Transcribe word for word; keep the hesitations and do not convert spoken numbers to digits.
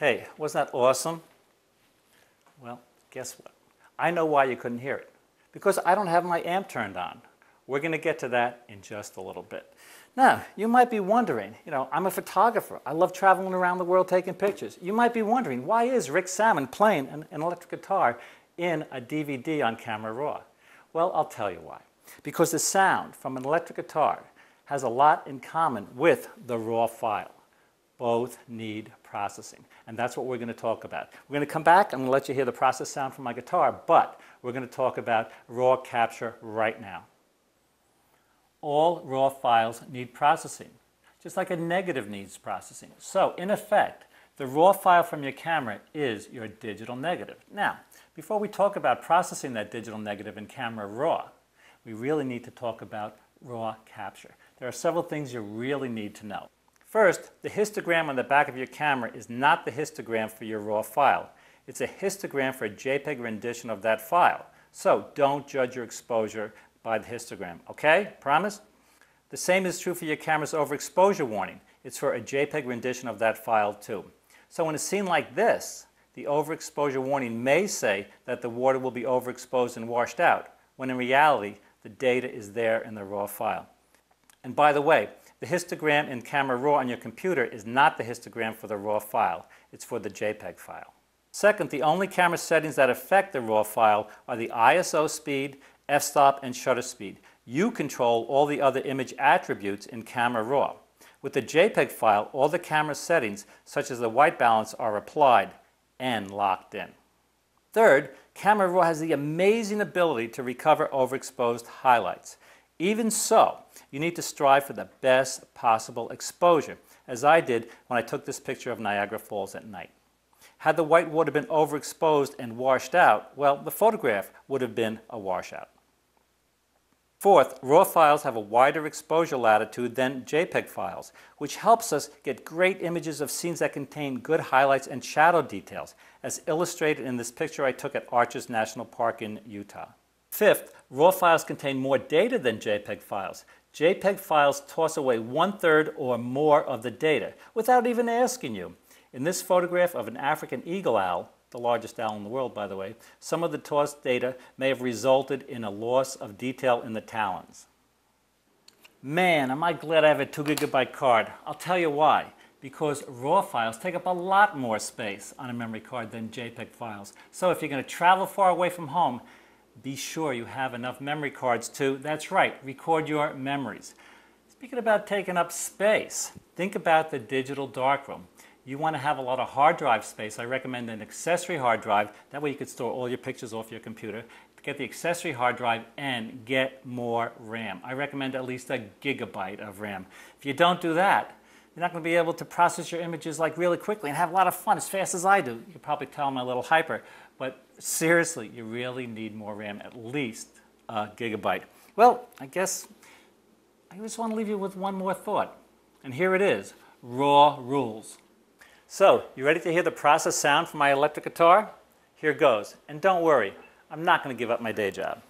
Hey, wasn't that awesome? Well, guess what? I know why you couldn't hear it. Because I don't have my amp turned on. We're going to get to that in just a little bit. Now, you might be wondering, you know, I'm a photographer. I love traveling around the world taking pictures. You might be wondering, why is Rick Sammon playing an, an electric guitar in a D V D on Camera Raw? Well, I'll tell you why. Because the sound from an electric guitar has a lot in common with the raw file. Both need processing, and that's what we're going to talk about. We're going to come back, I'm going to let you hear the process sound from my guitar, but we're going to talk about raw capture right now. All raw files need processing, just like a negative needs processing. So, in effect, the raw file from your camera is your digital negative. Now, before we talk about processing that digital negative in Camera Raw, we really need to talk about raw capture. There are several things you really need to know. First, the histogram on the back of your camera is not the histogram for your raw file. It's a histogram for a JPEG rendition of that file. So don't judge your exposure by the histogram, okay? Promise? The same is true for your camera's overexposure warning. It's for a JPEG rendition of that file too. So in a scene like this, the overexposure warning may say that the water will be overexposed and washed out, when in reality, the data is there in the raw file. And by the way, the histogram in Camera Raw on your computer is not the histogram for the raw file. It's for the JPEG file. Second, the only camera settings that affect the raw file are the I S O speed, f-stop, and shutter speed. You control all the other image attributes in Camera Raw. With the JPEG file, all the camera settings, such as the white balance, are applied and locked in. Third, Camera Raw has the amazing ability to recover overexposed highlights. Even so, you need to strive for the best possible exposure, as I did when I took this picture of Niagara Falls at night. Had the white water been overexposed and washed out, well, the photograph would have been a washout. Fourth, raw files have a wider exposure latitude than JPEG files, which helps us get great images of scenes that contain good highlights and shadow details, as illustrated in this picture I took at Arches National Park in Utah. Fifth, raw files contain more data than JPEG files. JPEG files toss away one-third or more of the data without even asking you. In this photograph of an African eagle owl, the largest owl in the world, by the way, some of the tossed data may have resulted in a loss of detail in the talons. Man, am I glad I have a two gigabyte card. I'll tell you why. Because raw files take up a lot more space on a memory card than JPEG files. So if you're going to travel far away from home, be sure you have enough memory cards to, that's right, record your memories. Speaking about taking up space, think about the digital darkroom. You want to have a lot of hard drive space. I recommend an accessory hard drive. That way you could store all your pictures off your computer. Get the accessory hard drive and get more RAM. I recommend at least a gigabyte of RAM. If you don't do that, you're not going to be able to process your images like really quickly and have a lot of fun as fast as I do. You can probably tell I'm a little hyper, but seriously, you really need more RAM, at least a gigabyte. Well, I guess I just want to leave you with one more thought, and here it is, raw rules. So, you ready to hear the process sound from my electric guitar? Here goes, and don't worry, I'm not going to give up my day job.